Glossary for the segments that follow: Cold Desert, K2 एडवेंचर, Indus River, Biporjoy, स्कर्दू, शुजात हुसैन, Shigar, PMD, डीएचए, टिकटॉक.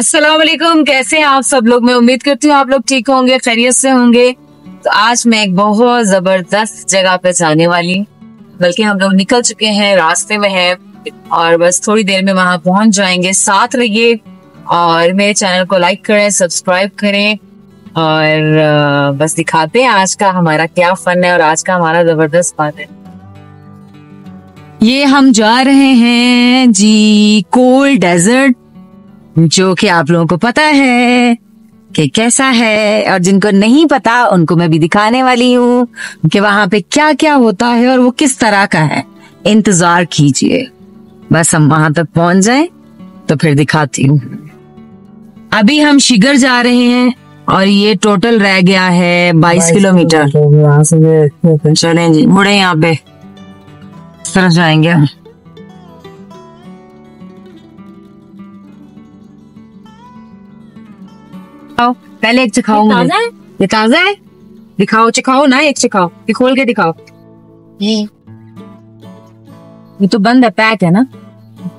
अस्सलाम वालेकुम, कैसे हैं आप सब लोग। मैं उम्मीद करती हूँ आप लोग ठीक होंगे, खैरियत से होंगे। तो आज मैं एक बहुत जबरदस्त जगह पे जाने वाली, बल्कि हम लोग निकल चुके हैं, रास्ते में हैं और बस थोड़ी देर में वहां पहुंच जाएंगे। साथ रहिए और मेरे चैनल को लाइक करें, सब्सक्राइब करें और बस दिखाते हैं आज का हमारा क्या फन है और आज का हमारा जबरदस्त फन है। ये हम जा रहे हैं जी कोल्ड डेजर्ट, जो कि आप लोगों को पता है कि कैसा है, और जिनको नहीं पता उनको मैं भी दिखाने वाली हूँ कि वहां पे क्या क्या होता है और वो किस तरह का है। इंतजार कीजिए, बस हम वहां तक पहुंच जाएं तो फिर दिखाती हूँ। अभी हम शिगर जा रहे हैं और ये टोटल रह गया है 22 किलोमीटर। चले जी, मुड़े यहाँ पे तरफ जाएंगे हम। पहले एक चखाओ, ये ताजा है, दिखाओ, चखाओ ना, एक चखाओ, ये खोल के दिखाओ। ये तो बंद है, पैक है ना।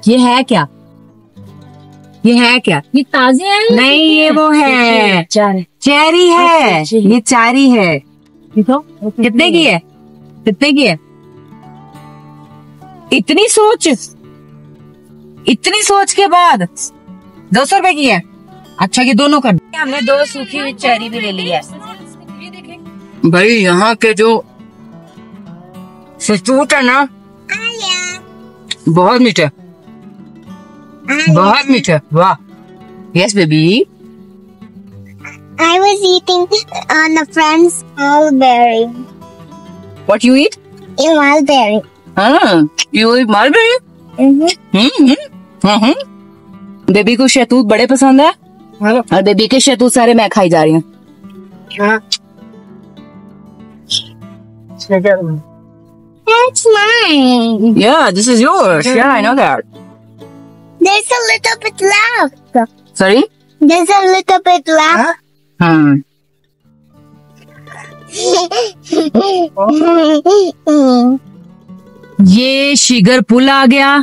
ये है क्या, ये है क्या, ये ताजे है नहीं, ये वो है चेरी है, ये चारी है। कितने की है, कितने की है? इतनी सोच के बाद 200 रुपए की है। अच्छा, ये दोनों कर, हमने दो सूखी हुई चेरी भी ले ली है। भाई यहाँ के जो शहतूत है ना, बहुत मीठे, बहुत मीठे। वाह, yes baby. I was eating on a friend's mulberry. What you eat? A mulberry. हाँ, you eat mulberry? बेबी को शहतूत बड़े पसंद है और बेबी के शहतूत सारे मैं खाई जा रही हूँ। That's mine. Yeah, this is yours. Yeah, I know that. There's a little bit left. Sorry? There's a little bit left. ये शिगर पुल आ गया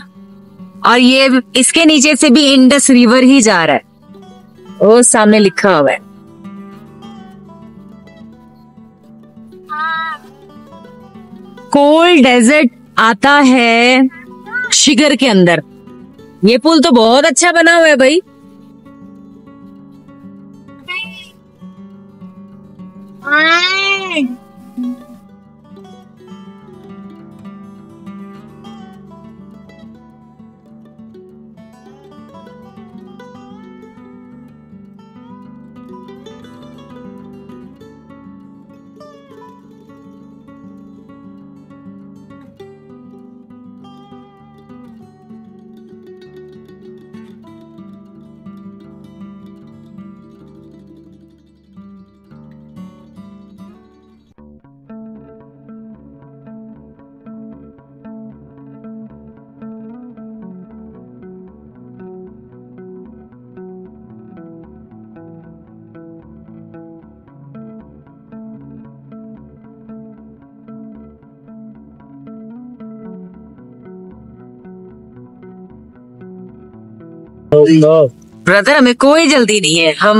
और ये इसके नीचे से भी इंडस रिवर ही जा रहा है, वो सामने लिखा हुआ है। कोल्ड डेजर्ट आता है शिगर के अंदर। ये पुल तो बहुत अच्छा बना हुआ है भाई। ब्रदर, हमें कोई जल्दी नहीं है, हम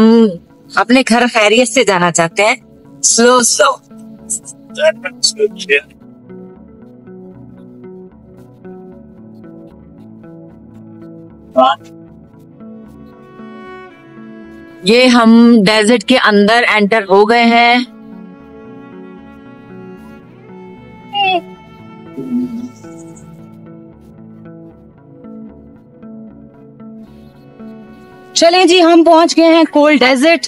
अपने घर खैरियत से जाना चाहते हैं। Slow slow. ये हम डेजर्ट के अंदर एंटर हो गए हैं। चलें जी, हम पहुंच गए हैं कोल्ड डेजर्ट।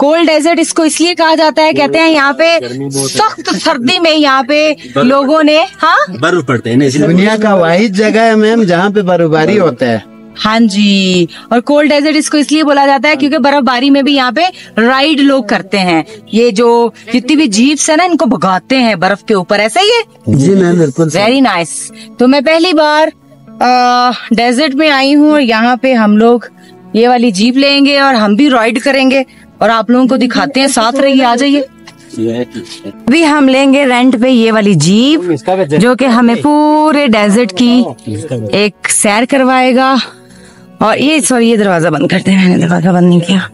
कोल्ड डेजर्ट इसको इसलिए कहा जाता है, कहते हैं यहाँ पे सख्त सर्दी में यहाँ पे लोगों ने बर्फ पड़ते हैं। दुनिया का वाहिद जगह है मैम जहाँ पे बर्फबारी होता है। हाँ जी, और कोल्ड डेजर्ट इसको इसलिए बोला जाता है क्योंकि बर्फबारी में भी यहाँ पे राइड लोग करते हैं। ये जो जितनी भी जीप्स है ना, इनको भगाते हैं बर्फ के ऊपर, ऐसा ही है जी मैम। बिल्कुल, वेरी नाइस। तो मैं पहली बार डेजर्ट में आई हूँ और यहाँ पे हम लोग ये वाली जीप लेंगे और हम भी राइड करेंगे और आप लोगों को दिखाते हैं। साथ रहिए, आ जाइए। अभी हम लेंगे रेंट पे ये वाली जीप, जो कि हमें पूरे डेजर्ट की एक सैर करवाएगा और ये सॉरी ये दरवाजा बंद करते हैं, मैंने दरवाजा बंद नहीं किया।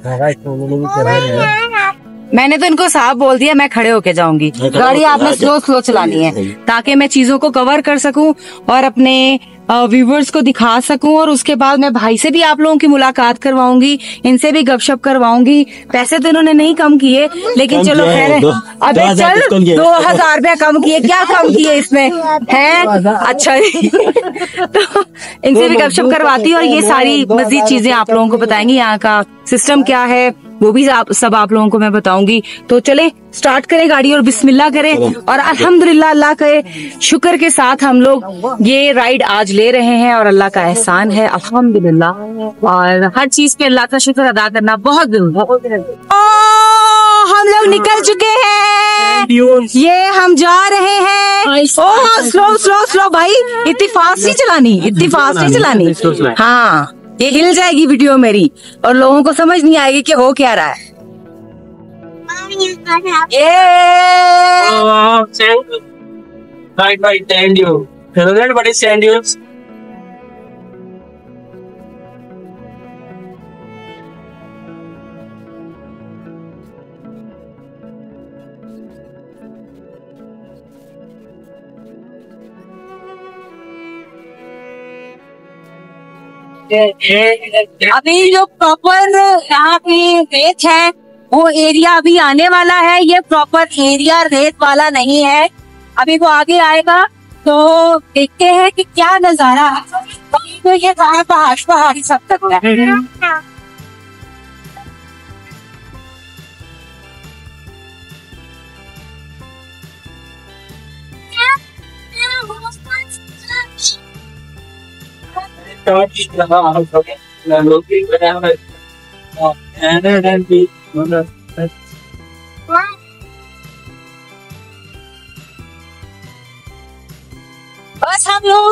मैंने तो इनको साफ बोल दिया मैं खड़े होके जाऊंगी, गाड़ी आपने स्लो स्लो चलानी है ताकि मैं चीजों को कवर कर सकूं और अपने व्यूवर्स को दिखा सकूं। और उसके बाद मैं भाई से भी आप लोगों की मुलाकात करवाऊंगी, इनसे भी गपशप करवाऊंगी। पैसे तो इन्होंने नहीं कम किए लेकिन चलो खैर है। अबे चल 2000 रुपया कम किए, क्या कम किए इसमें है। अच्छा तो इनसे भी गपशप करवाती और ये सारी मजीद चीजें आप लोगों को बताएंगी, यहाँ का सिस्टम क्या है वो भी सब आप लोगों को मैं बताऊंगी। तो चले स्टार्ट करें गाड़ी और बिस्मिल्लाह करें और अल्हम्दुलिल्लाह अल्लाह के शुक्र के साथ हम लोग ये राइड आज ले रहे हैं और अल्लाह का एहसान है अल्हम्दुलिल्लाह। और हर चीज पे अल्लाह का शुक्र अदा करना बहुत जरूरी है। हम लोग निकल चुके हैं, ये हम जा रहे हैं। स्लो स्लो स्लो भाई, इतनी फास्ट नहीं चलानी, इतनी फास्ट नहीं चलानी। हाँ ये हिल जाएगी वीडियो मेरी और लोगों को समझ नहीं आएगी कि हो क्या रहा है। अभी जो प्रॉपर यहाँ पे रेत है वो एरिया अभी आने वाला है, ये प्रॉपर एरिया रेत वाला नहीं है, अभी वो आगे आएगा तो देखते हैं कि क्या नजारा। तो ये पहाड़ पहाड़ सब तक है। बस हम लोग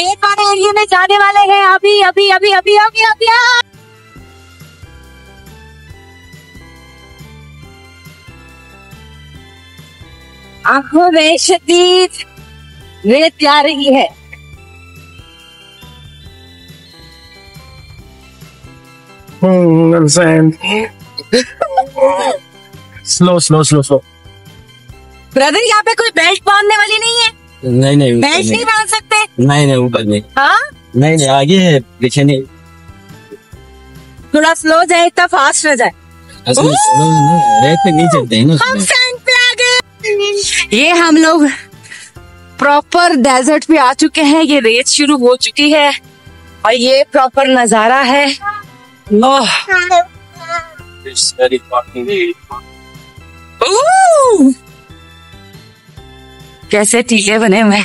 एक बार एरिया में जाने वाले हैं। अभी अभी अभी अभी अभी अभी आंखों में शदीद रेत जा रही है। Slow slow slow slow. Brother यहाँ पे कोई बेल्ट बांधने वाली नहीं है? नहीं नहीं बेल्ट नहीं बांध सकते। नहीं नहीं ऊपर नहीं। हाँ नहीं नहीं आगे है पीछे नहीं। थोड़ा स्लो जाए, इतना फास्ट न जाए। रेत पे नहीं चलते हैं ना। ये हम लोग प्रॉपर डेजर्ट पे आ चुके हैं, ये रेत शुरू हो चुकी है और ये प्रॉपर नजारा है। It's very fucking deep. कैसे टीले बने हुए।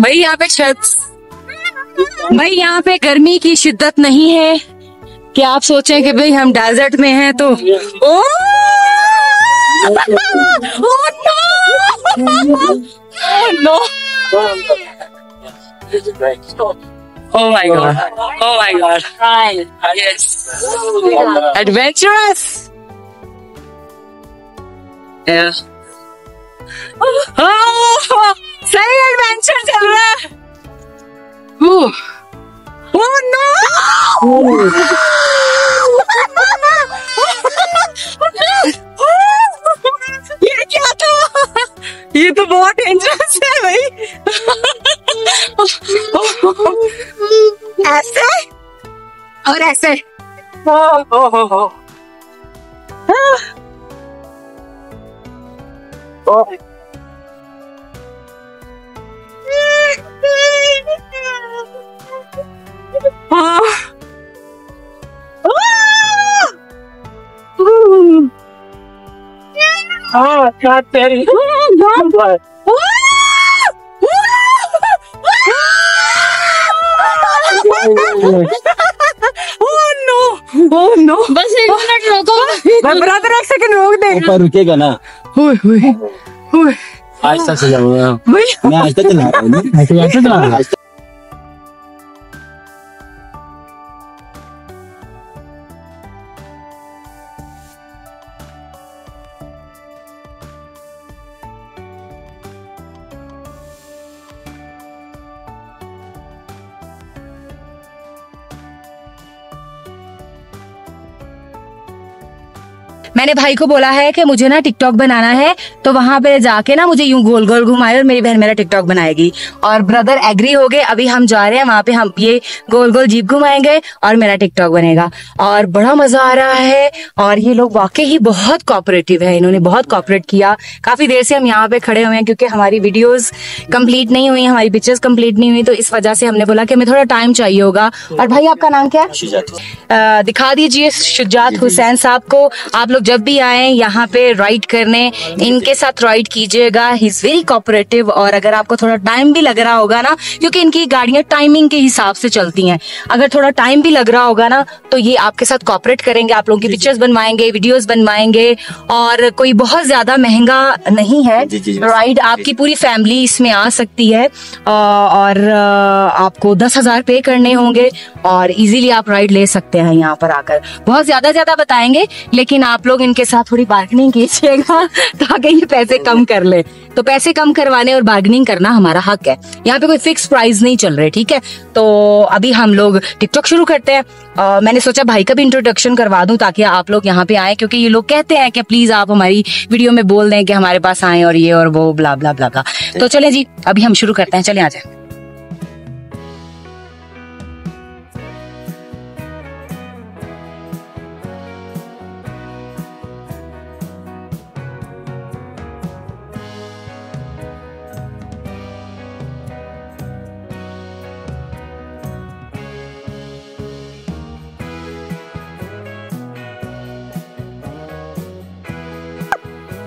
भाई यहाँ पे छत, भाई यहाँ पे गर्मी की शिद्दत नहीं है कि आप सोचें कि भाई हम डेजर्ट में हैं तो oh no Oh my god! Oh my god! Yes, adventurous. Yeah. Oh, सही adventure चल रहा है. Oh, oh no! ये क्या था? ये तो बहुत dangerous है भाई. ऐसे और ऐसे तेरी Oh no! बस 1 मिनट रोको। ब्रदर 1 सेकंड रोक दे। ऊपर रुकेगा ना। आज तक चलाऊंगा। मैं आज तक चला रहा हूँ। मैंने भाई को बोला है कि मुझे ना टिकटॉक बनाना है, तो वहाँ पे जाके ना मुझे यूं गोल गोल घुमाए और मेरी बहन मेरा टिकटॉक बनाएगी। और ब्रदर एग्री हो गए। अभी हम जा रहे हैं वहाँ पे, हम ये गोल गोल जीप घुमाएंगे और मेरा टिकटॉक बनेगा और बड़ा मजा आ रहा है। और ये लोग वाकई ही बहुत कोऑपरेटिव है, इन्होंने बहुत कोऑपरेट किया। काफी देर से हम यहाँ पे खड़े हुए हैं क्योंकि हमारी वीडियोज कंप्लीट नहीं हुई, हमारी पिक्चर्स कंप्लीट नहीं हुई, तो इस वजह से हमने बोला कि हमें थोड़ा टाइम चाहिए होगा। और भाई आपका नाम क्या है? दिखा दीजिए शुजात हुसैन साहब को। आप लोग जब भी आए यहाँ पे राइड करने, इनके साथ राइड कीजिएगा, ही इज वेरी कोऑपरेटिव। और अगर आपको थोड़ा टाइम भी लग रहा होगा ना, क्योंकि इनकी गाड़ियाँ टाइमिंग के हिसाब से चलती हैं, अगर थोड़ा टाइम भी लग रहा होगा ना तो ये आपके साथ कोऑपरेट करेंगे, आप लोगों की पिक्चर्स बनवाएंगे, वीडियोस बनवाएंगे। और कोई बहुत ज्यादा महंगा नहीं है राइड, आपकी पूरी फैमिली इसमें आ सकती है। और आपको 10,000 पे करने होंगे और इजीली आप राइड ले सकते हैं यहाँ पर आकर। बहुत ज्यादा बताएंगे, लेकिन आप लोग इनके साथ थोड़ी बार्गेनिंग कीजिएगा ताकि ये पैसे कम कर ले। तो पैसे कम करवाने और बार्गेनिंग करना हमारा हक है, यहाँ पे कोई फिक्स प्राइस नहीं चल रहे, ठीक है। तो अभी हम लोग टिकटॉक शुरू करते हैं। मैंने सोचा भाई का भी इंट्रोडक्शन करवा दूं ताकि आप लोग यहाँ पे आए, क्योंकि ये लोग कहते हैं कि प्लीज आप हमारी वीडियो में बोल दें कि हमारे पास आए और ये और वो ब्ला ब्ला ब्ला। तो चले जी, अभी हम शुरू करते हैं, चले आ जाए।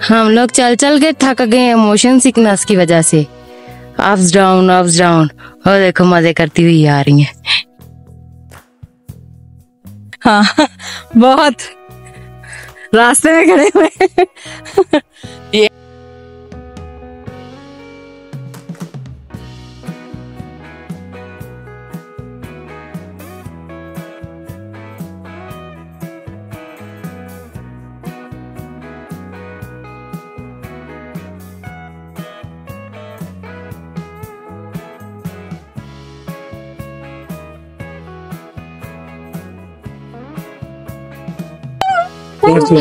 हम लोग चल के थक गए मोशन सिकनेस की वजह से, अप्स डाउन और देखो मजे करती हुई आ रही है। हाँ बहुत रास्ते में खड़े हुए ये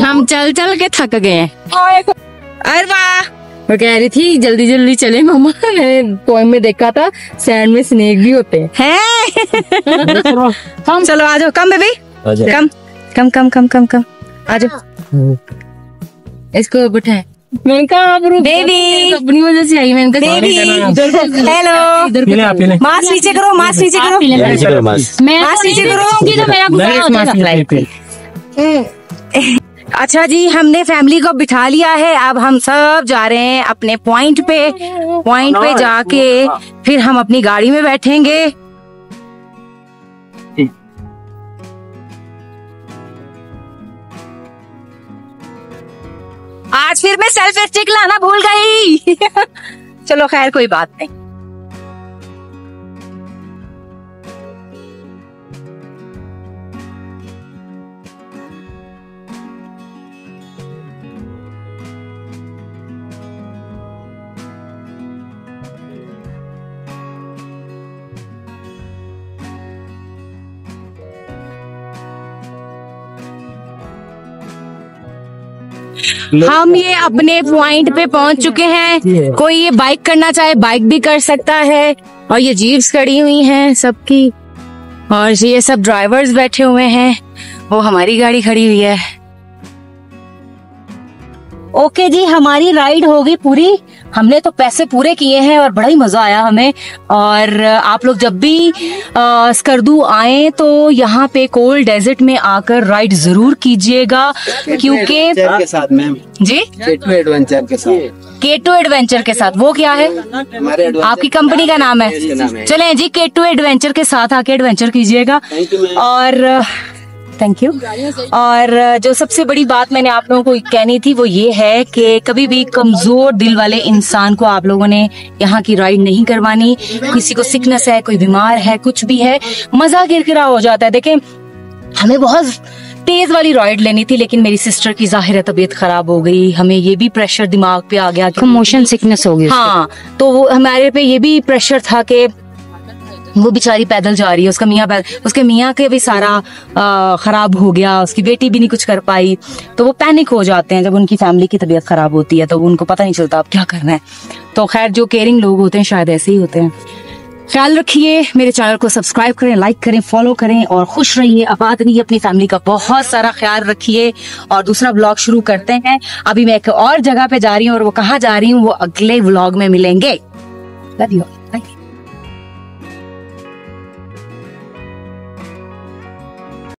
हम चल के थक गए हैं। अरे वाह, वो कह रही थी जल्दी जल्दी चले मामा, मैंने पोएम में देखा था सैंड में स्नेक भी होते हैं। हम चलो आ जाओ, कम बेबी कम कम कम कम कम कम आ जाओ, इसको बैठाएं। मैंने कहा बेबी अपनी वजह से आई, मैंने कहा बेबी हेलो, मास्क नीचे करो, मास्क नीचे करो, मास्क नीचे करो। अच्छा जी, हमने फैमिली को बिठा लिया है, अब हम सब जा रहे हैं अपने पॉइंट पे जाके फिर हम अपनी गाड़ी में बैठेंगे। आज फिर मैं सेल्फी स्टिक लाना भूल गई चलो खैर कोई बात नहीं। हम ये अपने पॉइंट पे पहुंच चुके हैं, कोई ये बाइक करना चाहे बाइक भी कर सकता है। और ये जीप्स खड़ी हुई हैं सबकी, और ये सब ड्राइवर्स बैठे हुए हैं, वो हमारी गाड़ी खड़ी हुई है। ओके जी, हमारी राइड होगी पूरी, हमने तो पैसे पूरे किए हैं और बड़ा ही मजा आया हमें। और आप लोग जब भी स्कर्दू आए तो यहाँ पे कोल्ड डेजर्ट में आकर राइड जरूर कीजिएगा, क्योंकि K2 एडवेंचर के साथ। K2 एडवेंचर के साथ वो क्या है? आपकी कंपनी का नाम है। चलें जी, K2 एडवेंचर के साथ आके एडवेंचर कीजिएगा। और थैंक यू। और जो सबसे बड़ी बात मैंने आप लोगों को कहनी थी वो ये है कि कभी भी कमजोर दिल वाले इंसान को आप लोगों ने यहाँ की राइड नहीं करवानी। किसी को सिकनेस है, कोई बीमार है, कुछ भी है, मजा किरकिरा हो जाता है। देखें, हमें बहुत तेज वाली राइड लेनी थी, लेकिन मेरी सिस्टर की जाहिर तबीयत खराब हो गई, हमें ये भी प्रेशर दिमाग पे आ गया कि मोशन सिकनेस हो गई। हाँ, तो वो हमारे पे ये भी प्रेशर था कि वो बेचारी पैदल जा रही है, उसका मियाँ उसके मियाँ के भी सारा खराब हो गया, उसकी बेटी भी नहीं कुछ कर पाई, तो वो पैनिक हो जाते हैं जब उनकी फैमिली की तबीयत खराब होती है, तो उनको पता नहीं चलता अब क्या करना है। तो खैर जो केयरिंग लोग होते हैं शायद ऐसे ही होते हैं। ख्याल रखिए, मेरे चैनल को सब्सक्राइब करें, लाइक करें, फॉलो करें और खुश रहिए, आबाद रहिए, अपनी फैमिली का बहुत सारा ख्याल रखिए। और दूसरा व्लॉग शुरू करते हैं। अभी मैं एक और जगह पे जा रही हूँ और वो कहाँ जा रही हूँ वो अगले व्लॉग में मिलेंगे। Love you.